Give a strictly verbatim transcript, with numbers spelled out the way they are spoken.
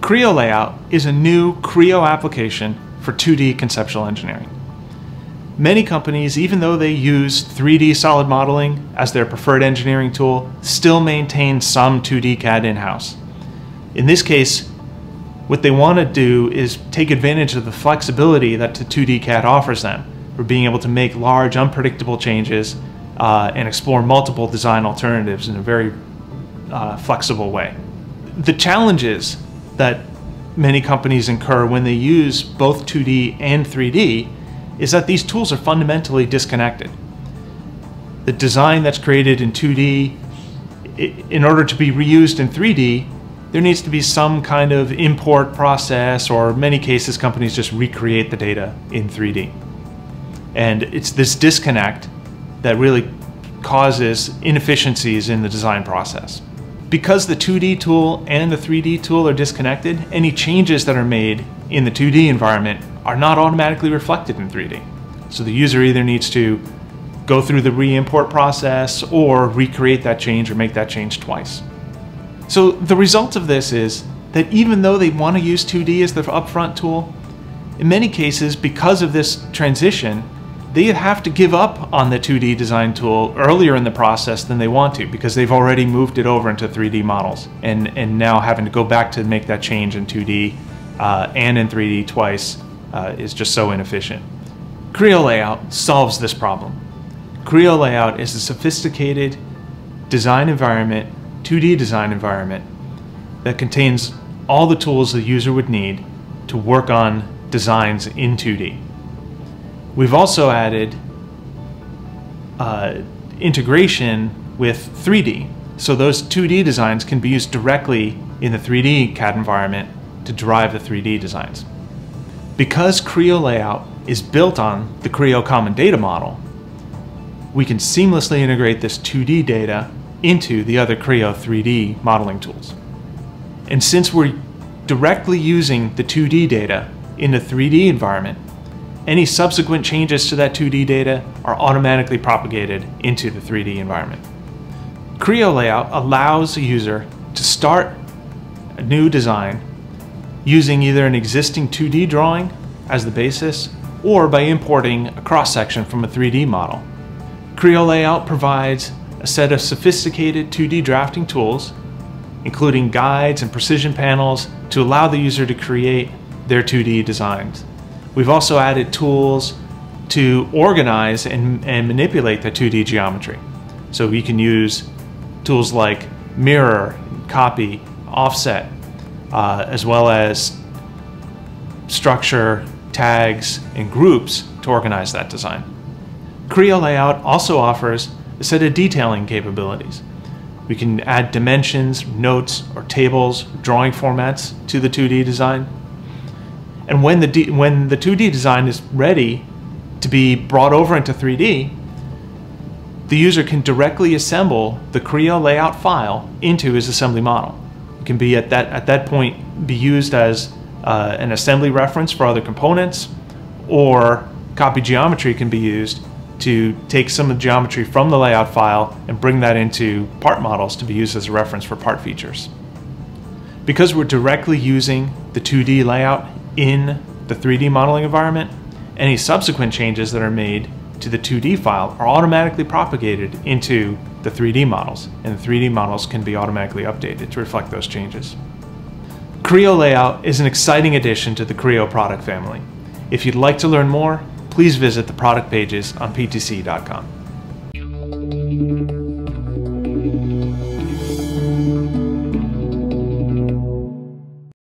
Creo Layout is a new Creo application for two D conceptual engineering. Many companies, even though they use three D solid modeling as their preferred engineering tool, still maintain some two D C A D in-house. In this case, what they want to do is take advantage of the flexibility that the two D C A D offers them for being able to make large, unpredictable changes uh, and explore multiple design alternatives in a very uh, flexible way. The challenges that many companies incur when they use both two D and three D is that these tools are fundamentally disconnected. The design that's created in two D, in order to be reused in three D, there needs to be some kind of import process, or in many cases companies just recreate the data in three D. And it's this disconnect that really causes inefficiencies in the design process. Because the two D tool and the three D tool are disconnected, any changes that are made in the two D environment are not automatically reflected in three D. So the user either needs to go through the re-import process or recreate that change or make that change twice. So the result of this is that even though they want to use two D as their upfront tool, in many cases, because of this transition, they have to give up on the two D design tool earlier in the process than they want to, because they've already moved it over into three D models and, and now having to go back to make that change in two D uh, and in three D twice uh, is just so inefficient. Creo Layout solves this problem. Creo Layout is a sophisticated design environment, two D design environment, that contains all the tools the user would need to work on designs in two D. We've also added uh, integration with three D, so those two D designs can be used directly in the three D C A D environment to drive the three D designs. Because Creo Layout is built on the Creo Common Data Model, we can seamlessly integrate this two D data into the other Creo three D modeling tools. And since we're directly using the two D data in the three D environment, any subsequent changes to that two D data are automatically propagated into the three D environment. Creo Layout allows a user to start a new design using either an existing two D drawing as the basis or by importing a cross-section from a three D model. Creo Layout provides a set of sophisticated two D drafting tools, including guides and precision panels, to allow the user to create their two D designs. We've also added tools to organize and, and manipulate the two D geometry. So we can use tools like mirror, copy, offset, uh, as well as structure, tags, and groups to organize that design. Creo Layout also offers a set of detailing capabilities. We can add dimensions, notes, or tables, drawing formats to the two D design. And when the, D when the two D design is ready to be brought over into three D, the user can directly assemble the Creo Layout file into his assembly model. It can be at that, at that point be used as uh, an assembly reference for other components, or copy geometry can be used to take some of the geometry from the layout file and bring that into part models to be used as a reference for part features. Because we're directly using the two D layout in the three D modeling environment, any subsequent changes that are made to the two D file are automatically propagated into the three D models, and the three D models can be automatically updated to reflect those changes. Creo Layout is an exciting addition to the Creo product family. If you'd like to learn more, please visit the product pages on p t c dot com.